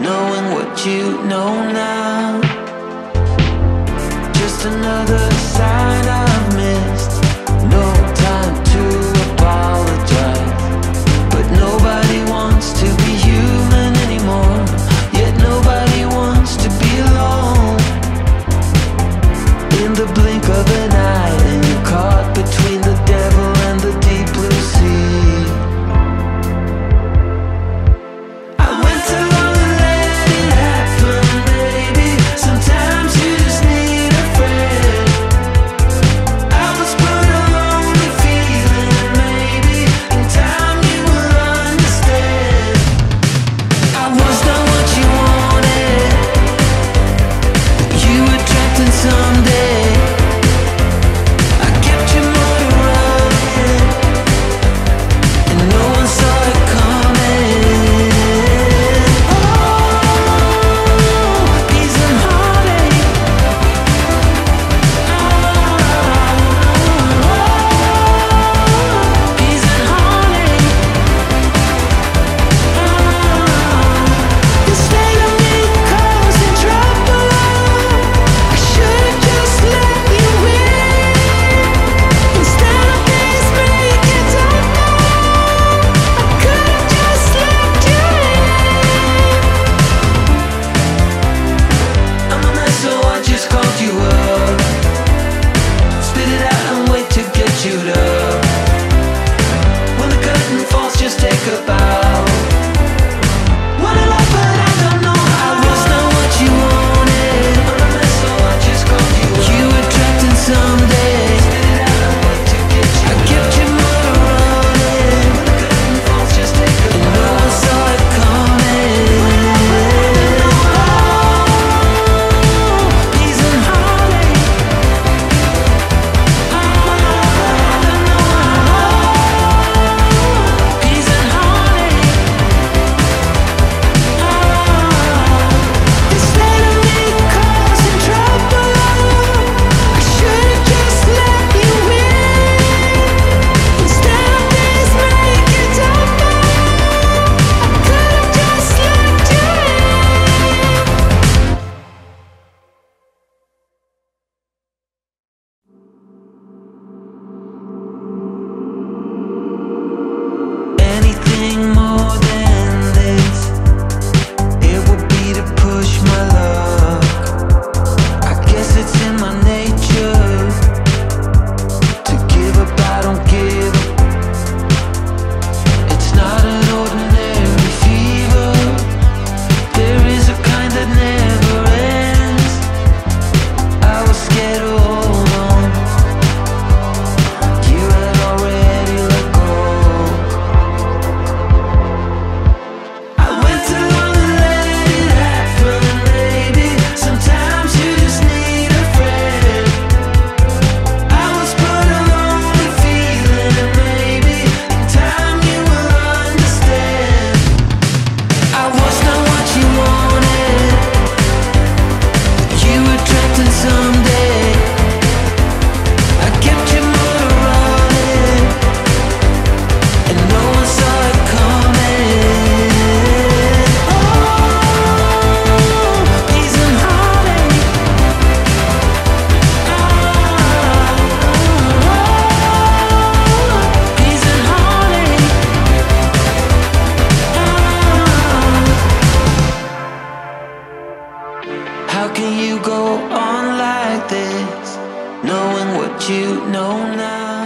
knowing what you know now. Just another sign I've missed. No time to apologize, but nobody wants to be human anymore, yet nobody wants to be alone. In the blink of an eye, and you're caught between the devil and the deep blue sea. How can you go on like this, knowing what you know now?